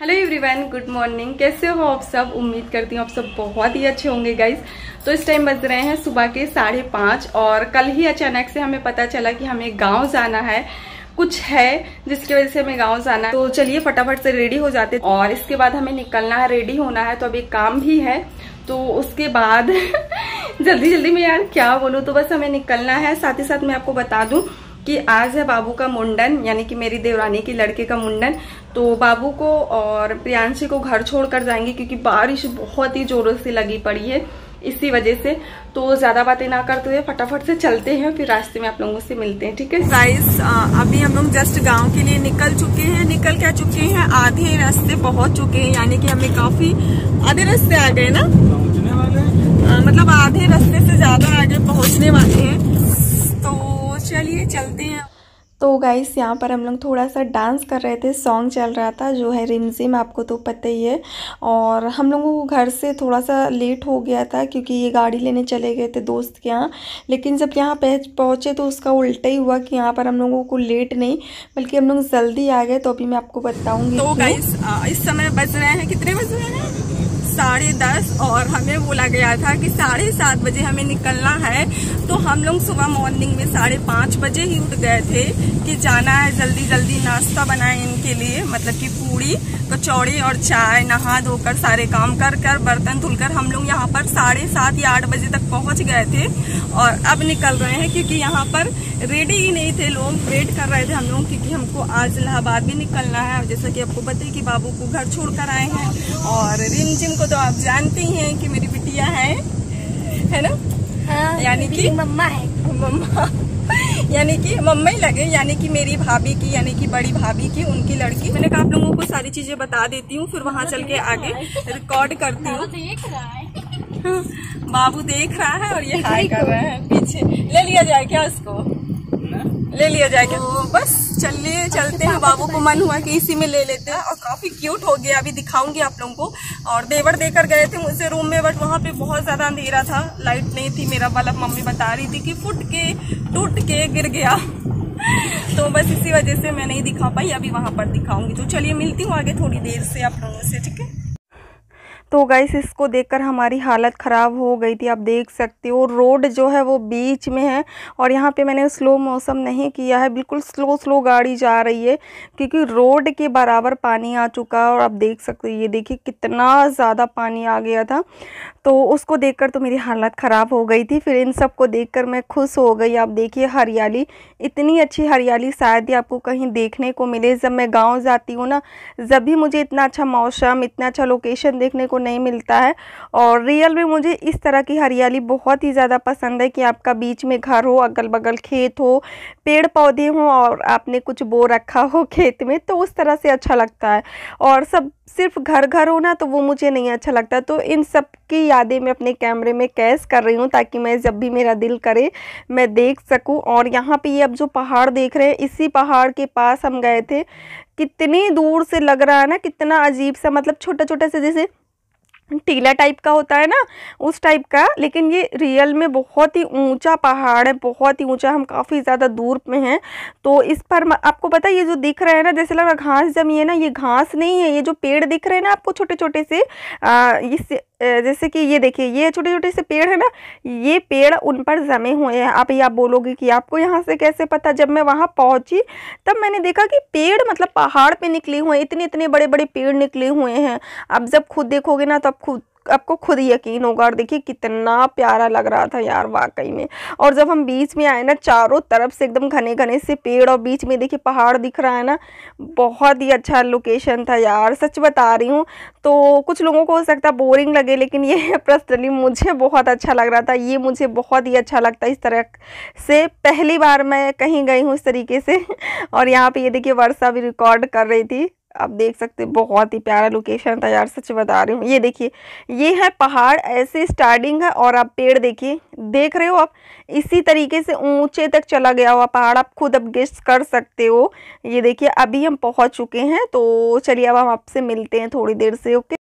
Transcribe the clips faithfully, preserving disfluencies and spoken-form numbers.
Hello everyone, good morning. कैसे हो आप सब? उम्मीद करती हूँ आप सब बहुत ही अच्छे होंगे गाइज। तो इस टाइम बज रहे हैं सुबह के साढ़े पाँच और कल ही अचानक से हमें पता चला कि हमें गांव जाना है, कुछ है जिसकी वजह से हमें गांव जाना है। तो चलिए फटाफट से रेडी हो जाते हैं और इसके बाद हमें निकलना है, रेडी होना है, तो अभी काम भी है। तो उसके बाद जल्दी जल्दी मैं यार क्या बोलूँ, तो बस हमें निकलना है। साथ ही साथ मैं आपको बता दूँ कि आज है बाबू का मुंडन, यानी कि मेरी देवरानी के लड़के का मुंडन। तो बाबू को और प्रियांशी को घर छोड़कर जाएंगे क्योंकि बारिश बहुत ही जोरों से लगी पड़ी है, इसी वजह से। तो ज़्यादा बातें ना करते हुए फटाफट से चलते हैं, फिर रास्ते में आप लोगों से मिलते हैं, ठीक है गाइस। अभी हम लोग जस्ट गांव के लिए निकल चुके हैं, निकल के चुके हैं, आधे रास्ते पहुँच चुके हैं, यानी कि हमें काफी आधे रास्ते आ गए ना, पहुँचने वाले हैं, मतलब आधे रास्ते से ज्यादा आगे पहुँचने वाले हैं। चलिए चलते हैं। तो गाइस यहाँ पर हम लोग थोड़ा सा डांस कर रहे थे, सॉन्ग चल रहा था जो है रिमझिम, आपको तो पता ही है। और हम लोगों को घर से थोड़ा सा लेट हो गया था क्योंकि ये गाड़ी लेने चले गए थे दोस्त के यहाँ, लेकिन जब यहाँ पहुँचे तो उसका उल्टा ही हुआ कि यहाँ पर हम लोगों को लेट नहीं बल्कि हम लोग जल्दी आ गए। तो अभी मैं आपको बताऊँगी। तो गाइस इस समय बज रहे हैं, कितने बज रहे हैं? साढ़े दस। और हमें बोला गया था कि साढ़े सात बजे हमें निकलना है, तो हम लोग सुबह मॉर्निंग में साढ़े पाँच बजे ही उठ गए थे कि जाना है, जल्दी जल्दी नाश्ता बनाए इनके लिए, मतलब कि पूड़ी कचौड़ी और चाय, नहा धोकर सारे काम कर कर बर्तन धुलकर हम लोग यहाँ पर साढ़े सात या आठ बजे तक पहुँच गए थे। और अब निकल रहे हैं क्योंकि यहाँ पर रेडी ही नहीं थे लोग, वेट कर रहे थे हम लोग क्योंकि हमको आज इलाहाबाद भी निकलना है। जैसा कि आपको पता है कि बाबू को घर छोड़ कर आए हैं और रिमझिम को तो आप जानते ही हैं कि मेरी बिटिया है, है ना? हाँ, यानी कि मम्मा है, मम्मा यानी कि मम्मा ही लगे, यानी कि मेरी भाभी की, यानी कि बड़ी भाभी की, उनकी लड़की। मैंने कहा आप लोगों को सारी चीजें बता देती हूँ, फिर वहाँ चल के आगे रिकॉर्ड करती हूँ। बाबू देख रहा है और ये हाय कर रहा है, पीछे ले लिया जाए क्या उसको, ले लिया जाए क्या? तो बस चलिए चलते हैं। बाबू को मन हुआ कि इसी में ले लेते हैं और काफी क्यूट हो गया, अभी दिखाऊंगी आप लोगों को। और देवर देकर गए थे मुझसे रूम में, बट वहाँ पे बहुत ज्यादा अंधेरा था, लाइट नहीं थी, मेरा बल्ब मम्मी बता रही थी कि फुट के टूट के गिर गया तो बस इसी वजह से मैं नहीं दिखा पाई, अभी वहाँ पर दिखाऊंगी। तो चलिए मिलती हूँ आगे थोड़ी देर से आप लोगों से, ठीक है। तो गाइस इसको देखकर हमारी हालत ख़राब हो गई थी, आप देख सकते हो। रोड जो है वो बीच में है और यहाँ पे मैंने स्लो मौसम नहीं किया है, बिल्कुल स्लो स्लो गाड़ी जा रही है क्योंकि रोड के बराबर पानी आ चुका है। और आप देख सकते हो, ये देखिए कितना ज़्यादा पानी आ गया था, तो उसको देखकर तो मेरी हालत ख़राब हो गई थी। फिर इन सब को देखकर मैं खुश हो गई। आप देखिए हरियाली, इतनी अच्छी हरियाली शायद ही आपको कहीं देखने को मिले। जब मैं गाँव जाती हूँ ना, जब भी मुझे इतना अच्छा मौसम, इतना अच्छा लोकेशन देखने को नहीं मिलता है। और रियल में मुझे इस तरह की हरियाली बहुत ही ज़्यादा पसंद है कि आपका बीच में घर हो, अगल बगल खेत हो, पेड़ पौधे हो और आपने कुछ बो रखा हो खेत में, तो उस तरह से अच्छा लगता है। और सब सिर्फ घर घर होना तो वो मुझे नहीं अच्छा लगता। तो इन सब की यादें मैं अपने कैमरे में कैद कर रही हूँ ताकि मैं जब भी मेरा दिल करे मैं देख सकूँ। और यहाँ पे ये अब जो पहाड़ देख रहे हैं, इसी पहाड़ के पास हम गए थे। कितनी दूर से लग रहा है ना, कितना अजीब सा, मतलब छोटा छोटा सा जैसे टीला टाइप का होता है ना, उस टाइप का, लेकिन ये रियल में बहुत ही ऊंचा पहाड़ है, बहुत ही ऊंचा। हम काफ़ी ज़्यादा दूर में हैं। तो इस पर आपको पता है ये जो दिख रहा है ना, जैसे लग रहा घास जमी है ना, ये घास नहीं है। ये जो पेड़ दिख रहे हैं ना आपको छोटे छोटे से, इससे जैसे कि ये देखिए, ये छोटे छोटे से पेड़ है ना, ये पेड़ उन पर जमे हुए हैं। आप ये आप बोलोगे कि आपको यहाँ से कैसे पता? जब मैं वहाँ पहुँची तब मैंने देखा कि पेड़ मतलब पहाड़ पे निकले हुए हैं, इतने इतने बड़े बड़े पेड़ निकले हुए हैं। आप जब खुद देखोगे ना तो आप खुद आपको खुद यकीन होगा। और देखिए कितना प्यारा लग रहा था यार वाकई में। और जब हम बीच में आए ना, चारों तरफ से एकदम घने घने से पेड़ और बीच में देखिए पहाड़ दिख रहा है ना, बहुत ही अच्छा लोकेशन था यार, सच बता रही हूँ। तो कुछ लोगों को हो सकता है बोरिंग लगे, लेकिन ये पर्सनली मुझे बहुत अच्छा लग रहा था, ये मुझे बहुत ही अच्छा लगता है। इस तरह से पहली बार मैं कहीं गई हूँ इस तरीके से। और यहाँ पर ये देखिए वर्षा भी रिकॉर्ड कर रही थी, आप देख सकते हो, बहुत ही प्यारा लोकेशन था यार, सच बता रही हूँ। ये देखिए ये है पहाड़, ऐसे स्टार्टिंग है और आप पेड़ देखिए, देख रहे हो आप, इसी तरीके से ऊंचे तक चला गया हुआ पहाड़। आप खुद अब गेस्ट कर सकते हो। ये देखिए अभी हम पहुँच चुके हैं। तो चलिए अब हम आपसे मिलते हैं थोड़ी देर से, ओके।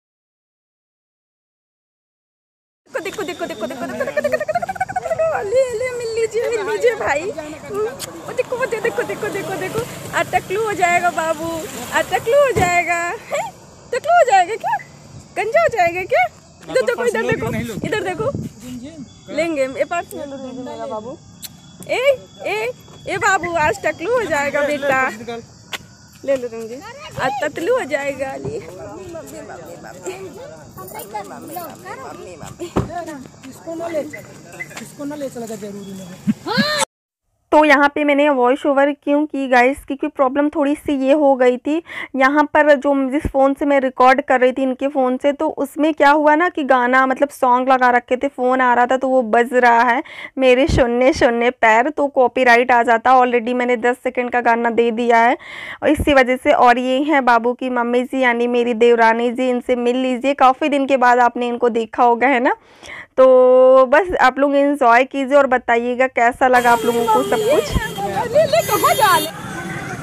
देखो देखो देखो देखो देखो, मिल लीजिए भाई, वो देखो वो देखो देखो देखो देखो, अटकलू हो जाएगा बाबू, अटकलू हो जाएगा। गंजा हो जाएगा क्या? इधर देखो, इधर देखो, इधर देखो, लेंगे ए पार्स में मेरा बाबू, ए ए ए बाबू आज टकलू हो जाएगा बेटा, ले लो रंगे आज ततलू हो जाएगा। अली तो यहाँ पे मैंने वॉइस ओवर क्यों की गाइस, क्योंकि प्रॉब्लम थोड़ी सी ये हो गई थी यहाँ पर, जो जिस फ़ोन से मैं रिकॉर्ड कर रही थी इनके फ़ोन से, तो उसमें क्या हुआ ना कि गाना मतलब सॉन्ग लगा रखे थे, फ़ोन आ रहा था तो वो बज रहा है मेरे शून्य शून्य पैर, तो कॉपीराइट आ जाता। ऑलरेडी मैंने दस सेकेंड का गाना दे दिया है और इसी वजह से। और ये हैं बाबू की मम्मी जी यानी मेरी देवरानी जी, इनसे मिल लीजिए, काफ़ी दिन के बाद आपने इनको देखा होगा है ना। तो बस आप लोग इन्जॉय कीजिए और बताइएगा कैसा लगा आप लोगों को सब कुछ।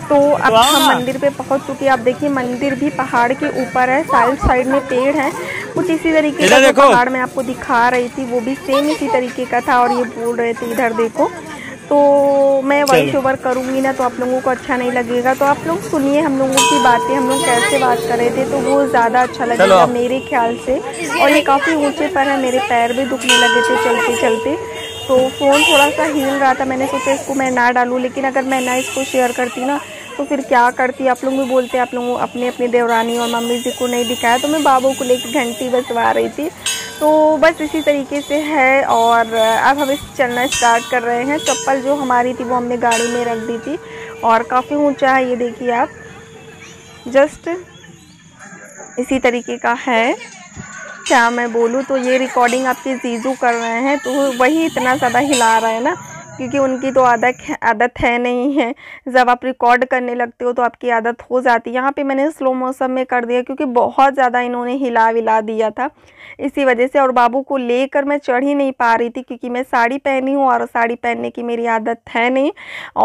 तो अब हम मंदिर पे पहुंच चुके हैं। आप देखिए मंदिर भी पहाड़ के ऊपर है, साइड साइड में पेड़ है, कुछ इसी तरीके का जो पहाड़ में आपको दिखा रही थी वो भी सेम इसी तरीके का था। और ये बोल रहे थे इधर देखो, तो मैं वॉइस ओवर करूँगी ना तो आप लोगों को अच्छा नहीं लगेगा, तो आप लोग सुनिए हम लोगों की बातें, हम लोग कैसे बात कर रहे थे, तो वो ज़्यादा अच्छा लगेगा मेरे ख्याल से। और ये काफ़ी ऊंचे पर है, मेरे पैर भी दुखने लगे थे चलते चलते, तो फ़ोन थोड़ा सा हिल रहा था, मैंने सोचा इसको मैं ना डालूँ, लेकिन अगर मैं ना इसको शेयर करती ना तो फिर क्या करती। आप लोग भी बोलते आप लोगों अपने अपने देवरानी और मम्मी जी को नहीं दिखाया, तो मैं बाबू को लेकर घंटी बजवा रही थी। तो बस इसी तरीके से है। और अब हम इस चलना स्टार्ट कर रहे हैं। चप्पल जो हमारी थी वो हमने गाड़ी में रख दी थी और काफ़ी ऊंचा है, ये देखिए आप, जस्ट इसी तरीके का है। क्या मैं बोलूँ, तो ये रिकॉर्डिंग आपके जीजू कर रहे हैं, तो वही इतना ज़्यादा हिला रहा है ना, क्योंकि उनकी तो आदत आदत है नहीं है, जब आप रिकॉर्ड करने लगते हो तो आपकी आदत हो जाती है। यहाँ पे मैंने स्लो मोशन में कर दिया क्योंकि बहुत ज़्यादा इन्होंने हिला विला दिया था इसी वजह से। और बाबू को लेकर मैं चढ़ ही नहीं पा रही थी क्योंकि मैं साड़ी पहनी हूँ और साड़ी पहनने की मेरी आदत है नहीं।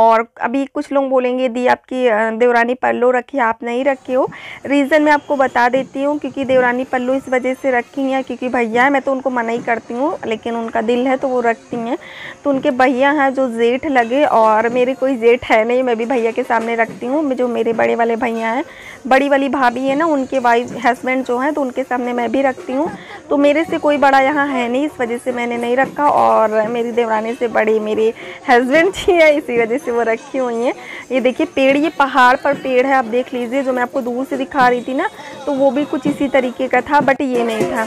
और अभी कुछ लोग बोलेंगे दी आपकी देवरानी पल्लो रखी, आप नहीं रखे हो। रीज़न मैं आपको बता देती हूँ, क्योंकि देवरानी पल्लो इस वजह से रखी हैं क्योंकि भैया है, मैं तो उनको मना ही करती हूँ लेकिन उनका दिल है तो वो रखती हैं। तो उनके भैया जो जेठ लगे, और मेरे कोई जेठ है नहीं, मैं भी भैया के सामने रखती हूँ। जो मेरे बड़े वाले भैया हैं, बड़ी वाली भाभी है ना, उनके वाइफ हस्बैंड जो हैं, तो उनके सामने मैं भी रखती हूँ। तो मेरे से कोई बड़ा यहाँ है नहीं, इस वजह से मैंने नहीं रखा। और मेरी देवरानी से बड़े मेरे हस्बैंड जी हैं, इसी वजह से वो रखी हुई हैं। ये देखिए पेड़, ये पहाड़ पर पेड़ है, आप देख लीजिए। जो मैं आपको दूर से दिखा रही थी ना तो वो भी कुछ इसी तरीके का था, बट ये नहीं था।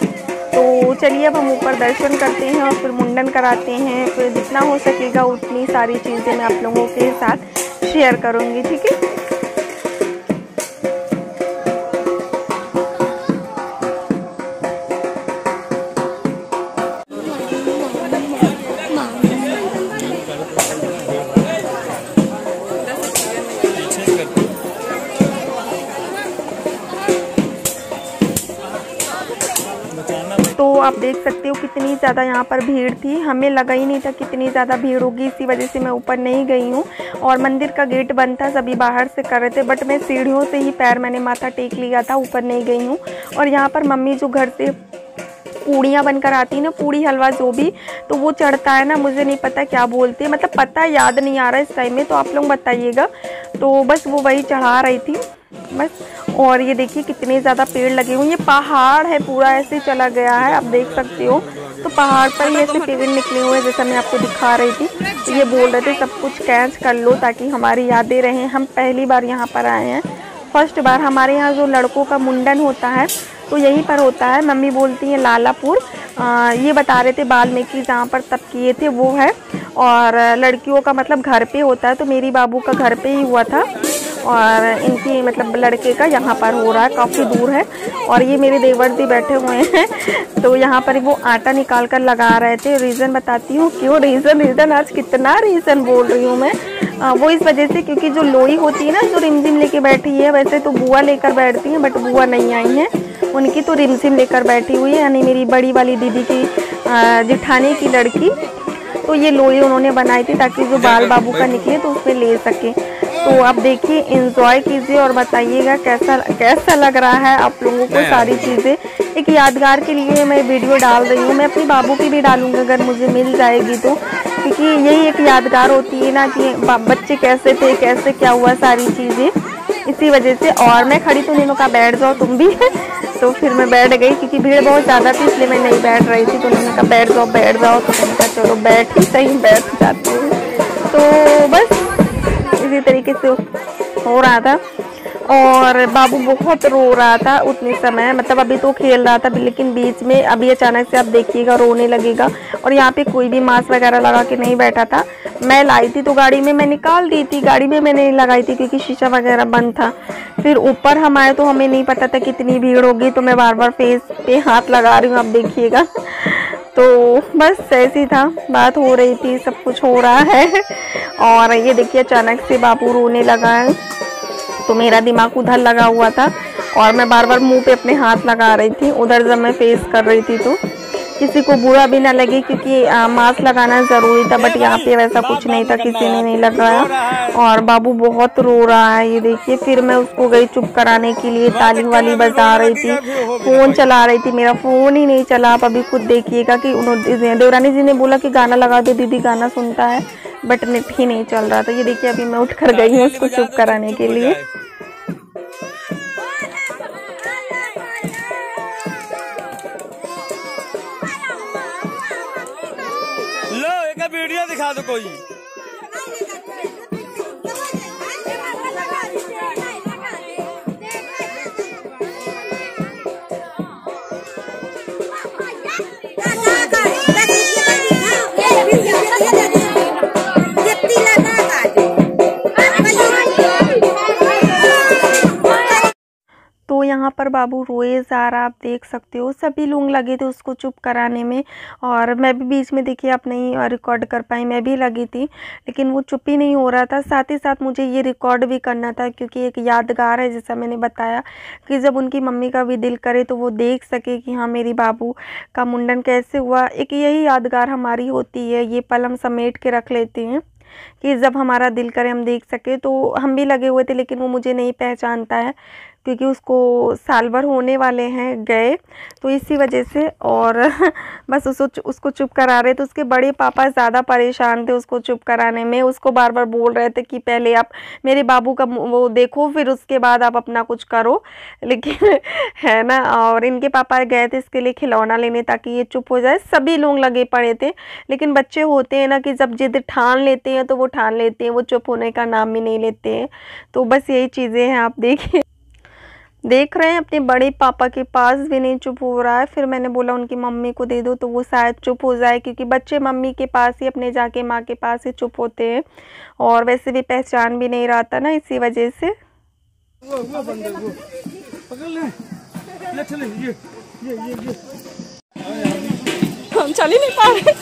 तो चलिए अब हम ऊपर दर्शन करते हैं और फिर मुंडन कराते हैं, फिर जितना हो सकेगा उतनी सारी चीज़ें मैं आप लोगों के साथ शेयर करूंगी, ठीक है। आप देख सकते हो कितनी ज़्यादा यहाँ पर भीड़ थी, हमें लगा ही नहीं था कितनी ज़्यादा भीड़ होगी, इसी वजह से मैं ऊपर नहीं गई हूँ। और मंदिर का गेट बंद था, सभी बाहर से कर रहे थे, बट मैं सीढ़ियों से ही पैर मैंने माथा टेक लिया था, ऊपर नहीं गई हूँ। और यहाँ पर मम्मी जो घर से पूड़ियाँ बनकर आती है ना, पूड़ी हलवा जो भी, तो वो चढ़ता है ना, मुझे नहीं पता क्या बोलते हैं, मतलब पता याद नहीं आ रहा इस टाइम में, तो आप लोग बताइएगा। तो बस वो वही चढ़ा रही थी बस। और ये देखिए कितने ज़्यादा पेड़ लगे हुए, ये पहाड़ है पूरा, ऐसे चला गया है, आप देख सकते हो। तो पहाड़ पर ही ऐसे पेड़ निकले हुए हैं जैसा मैं आपको दिखा रही थी। तो ये बोल रहे थे सब कुछ कैच कर लो ताकि हमारी यादें रहें, हम पहली बार यहाँ पर आए हैं, फर्स्ट बार। हमारे यहाँ जो लड़कों का मुंडन होता है तो यहीं पर होता है, मम्मी बोलती हैं लालापुर, आ, ये बता रहे थे बाल्मीकि जहाँ पर तब किए थे वो है। और लड़कियों का मतलब घर पर होता है, तो मेरी बाबू का घर पर ही हुआ था और इनकी मतलब लड़के का यहाँ पर हो रहा है, काफ़ी दूर है। और ये मेरे देवर जी बैठे हुए हैं, तो यहाँ पर वो आटा निकाल कर लगा रहे थे। रीज़न बताती हूँ क्यों, रीज़न रीज़न आज कितना रीज़न बोल रही हूँ मैं, आ, वो इस वजह से क्योंकि जो लोई होती है ना, जो रिमझिम लेके बैठी है, वैसे तो बुआ लेकर बैठती हैं बट बुआ नहीं आई हैं, उनकी तो रिमझिम लेकर बैठी हुई है, यानी मेरी बड़ी वाली दीदी की जिठानी की लड़की। तो ये लोई उन्होंने बनाई थी ताकि जो बाल बाबू का निकले तो उसमें ले सके। तो आप देखिए इंजॉय कीजिए और बताइएगा कैसा कैसा लग रहा है आप लोगों को। सारी चीज़ें एक यादगार के लिए मैं वीडियो डाल रही हूँ, मैं अपने बाबू की भी डालूँगी अगर मुझे मिल जाएगी तो, क्योंकि यही एक यादगार होती है ना कि बच्चे कैसे थे, कैसे क्या हुआ, सारी चीज़ें। इसी वजह से, और मैं खड़ी तो नहीं कहा बैठ जाओ तुम भी तो फिर मैं बैठ गई क्योंकि भीड़ बहुत ज़्यादा थी इसलिए मैं नहीं बैठ रही थी। तो उन्होंने कहा बैठ जाओ बैठ जाओ, तो मैंने कहा चलो बैठ ही सही बैठ जाती हूँ। तो बस इसी तरीके से हो रहा था और बाबू बहुत रो रहा था उतने समय, मतलब अभी तो खेल रहा था लेकिन बीच में अभी अचानक से आप देखिएगा रोने लगेगा। और यहाँ पे कोई भी मास्क वगैरह लगा के नहीं बैठा था, मैं लाई थी तो गाड़ी में मैं निकाल दी थी, गाड़ी में मैंने नहीं लगाई थी क्योंकि शीशा वगैरह बंद था। फिर ऊपर हम आए तो हमें नहीं पता था कितनी भीड़ होगी, तो मैं बार बार फेस पे हाथ लगा रही हूँ आप देखिएगा। तो बस ऐसी था, बात हो रही थी, सब कुछ हो रहा है। और ये देखिए अचानक से बाबू रोने लगा है तो मेरा दिमाग उधर लगा हुआ था और मैं बार बार मुंह पे अपने हाथ लगा रही थी उधर जब मैं फेस कर रही थी। तो किसी को बुरा भी ना लगे क्योंकि मास्क लगाना ज़रूरी था, बट यहाँ पे वैसा कुछ नहीं था, किसी ने नहीं लगाया। और बाबू बहुत रो रहा है ये देखिए। फिर मैं उसको गई चुप कराने के लिए, ताली वाली बजा रही थी, फ़ोन चला रही थी, मेरा फ़ोन ही नहीं चला। आप अभी खुद देखिएगा कि उन्होंने देवरानी जी ने बोला कि गाना लगा दो दीदी, गाना सुनता है, बट नेट ही नहीं चल रहा था। ये देखिए अभी मैं उठ कर गई हूँ उसको चुप कराने के लिए। लो एक वीडियो दिखा दो कोई। तो यहाँ पर बाबू रोए जा रहा आप देख सकते हो, सभी लोग लगे थे उसको चुप कराने में और मैं भी बीच में देखिए आप नहीं रिकॉर्ड कर पाई, मैं भी लगी थी लेकिन वो चुप ही नहीं हो रहा था। साथ ही साथ मुझे ये रिकॉर्ड भी करना था क्योंकि एक यादगार है जैसा मैंने बताया कि जब उनकी मम्मी का भी दिल करे तो वो देख सके कि हाँ मेरी बाबू का मुंडन कैसे हुआ। एक यही यादगार हमारी होती है, ये पल हम समेट के रख लेते हैं कि जब हमारा दिल करे हम देख सके। तो हम भी लगे हुए थे लेकिन वो मुझे नहीं पहचानता है क्योंकि उसको साल भर होने वाले हैं गए, तो इसी वजह से। और बस उसको उसको चुप करा रहे, तो उसके बड़े पापा ज़्यादा परेशान थे उसको चुप कराने में, उसको बार बार बोल रहे थे कि पहले आप मेरे बाबू का वो देखो फिर उसके बाद आप अपना कुछ करो, लेकिन है ना। और इनके पापा गए थे इसके लिए खिलौना लेने ताकि ये चुप हो जाए, सभी लोग लगे पड़े थे। लेकिन बच्चे होते हैं ना कि जब जिद ठान लेते हैं तो वो ठान लेते हैं, वो चुप होने का नाम भी नहीं लेते हैं। तो बस यही चीज़ें हैं, आप देखिए देख रहे हैं अपने बड़े पापा के पास भी नहीं चुप हो रहा है। फिर मैंने बोला उनकी मम्मी को दे दो तो वो शायद चुप हो जाए क्योंकि बच्चे मम्मी के पास ही अपने जाके माँ के पास ही चुप होते हैं और वैसे भी पहचान भी नहीं रहा था ना इसी वजह से। वो, वो बंदर, वो। पकड़ ले, ले चले, ये, ये, ये, ये। हम चल ही नहीं पा रहे।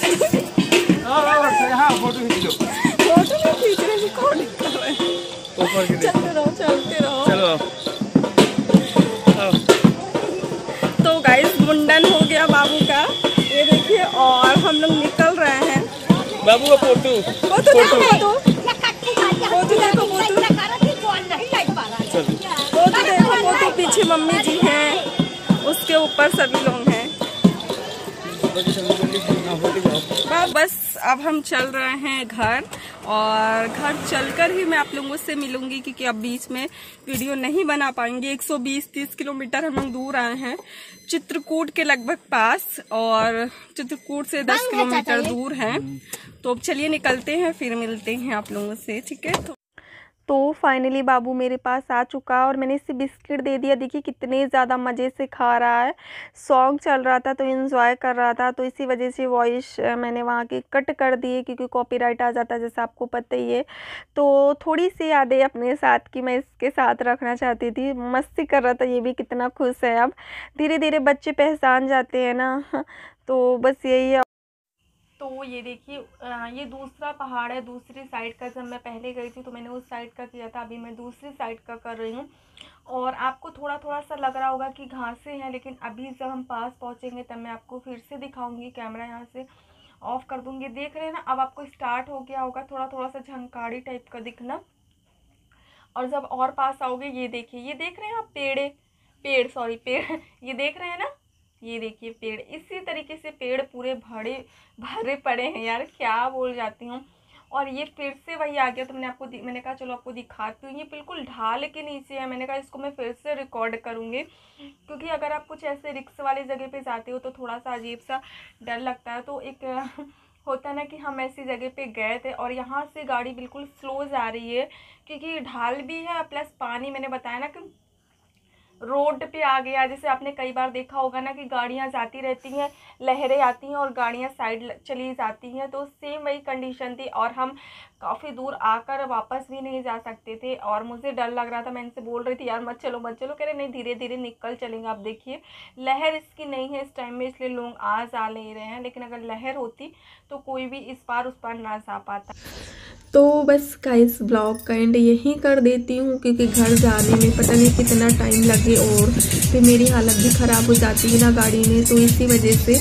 चलते रहो चलते रहो चलो। मुंडन हो गया बाबू का ये देखिए और हम लोग निकल रहे हैं। बाबू का फोटो फोटो देखो फोटो फोटो देखो फोटो फोटो देखो फोटो पीछे मम्मी जी हैं, उसके ऊपर सभी लोग हैं। बस अब हम चल रहे हैं घर और घर चलकर ही मैं आप लोगों से मिलूंगी क्योंकि अब बीच में वीडियो नहीं बना पाएंगे। एक सौ बीस तीस किलोमीटर हम लोग दूर आए हैं, चित्रकूट के लगभग पास, और चित्रकूट से दस किलोमीटर दूर हैं। तो अब चलिए निकलते हैं, फिर मिलते हैं आप लोगों से, ठीक है। तो फाइनली बाबू मेरे पास आ चुका और मैंने इसे बिस्किट दे दिया, देखिए कितने ज़्यादा मज़े से खा रहा है। सॉन्ग चल रहा था तो एंजॉय कर रहा था, तो इसी वजह से वॉइस मैंने वहाँ की कट कर दी क्योंकि कॉपीराइट आ जाता है जैसा आपको पता ही है। तो थोड़ी सी यादें अपने साथ की मैं इसके साथ रखना चाहती थी, मस्ती कर रहा था, ये भी कितना खुश है। अब धीरे धीरे बच्चे पहचान जाते हैं ना, तो बस यही है। तो ये देखिए ये दूसरा पहाड़ है, दूसरी साइड का। जब मैं पहले गई थी तो मैंने उस साइड का किया था, अभी मैं दूसरी साइड का कर रही हूँ। और आपको थोड़ा थोड़ा सा लग रहा होगा कि घासें हैं, लेकिन अभी जब हम पास पहुँचेंगे तब मैं आपको फिर से दिखाऊंगी। कैमरा यहाँ से ऑफ कर दूँगी, देख रहे हैं ना। अब आपको स्टार्ट हो गया होगा थोड़ा थोड़ा सा झंकाड़ी टाइप का दिखना, और जब और पास आओगे ये देखिए, ये देख रहे हैं आप पेड़ पेड़ सॉरी पेड़ ये देख रहे हैं ना, ये देखिए पेड़। इसी तरीके से पेड़ पूरे भरे भरे पड़े हैं यार, क्या बोल जाती हूँ। और ये फिर से वही आ गया। तो मैंने आपको मैंने कहा चलो आपको दिखाती हूँ, ये बिल्कुल ढाल के नीचे है। मैंने कहा इसको मैं फिर से रिकॉर्ड करूँगी, क्योंकि अगर आप कुछ ऐसे रिक्स वाले जगह पे जाते हो तो थोड़ा सा अजीब सा डर लगता है। तो एक होता है ना कि हम ऐसी जगह पे गए थे और यहाँ से गाड़ी बिल्कुल स्लो जा रही है, क्योंकि ढाल भी है प्लस पानी, मैंने बताया ना कि रोड पे आ गया। जैसे आपने कई बार देखा होगा ना कि गाड़ियाँ जाती रहती हैं, लहरें आती हैं और गाड़ियाँ साइड चली जाती हैं, तो सेम वही कंडीशन थी। और हम काफ़ी दूर आकर वापस भी नहीं जा सकते थे और मुझे डर लग रहा था। मैं इनसे बोल रही थी यार मत चलो मत चलो, कह रहे नहीं धीरे धीरे निकल चलेंगे। आप देखिए लहर इसकी नहीं है इस टाइम में, इसलिए लोग आ जा नहीं रहे हैं, लेकिन अगर लहर होती तो कोई भी इस पार उस पार ना जा पाता। तो बस गाइस ब्लॉग का एंड यहीं कर देती हूँ, क्योंकि घर जाने में पता नहीं कितना टाइम लगे और फिर मेरी हालत भी ख़राब हो जाती है ना गाड़ी में, तो इसी वजह से।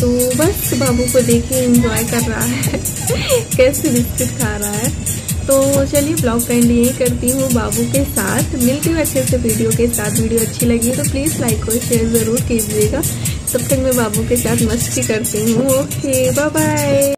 तो बस बाबू को देखिए एंजॉय कर रहा है कैसे बिस्किट खा रहा है। तो चलिए ब्लॉग का एंड यहीं करती हूँ बाबू के साथ। मिलती हूँ अच्छे से वीडियो के साथ। वीडियो अच्छी लगी है तो प्लीज़ लाइक और शेयर ज़रूर कीजिएगा। तब तक मैं बाबू के साथ मस्ती करती हूँ। Okay bye bye.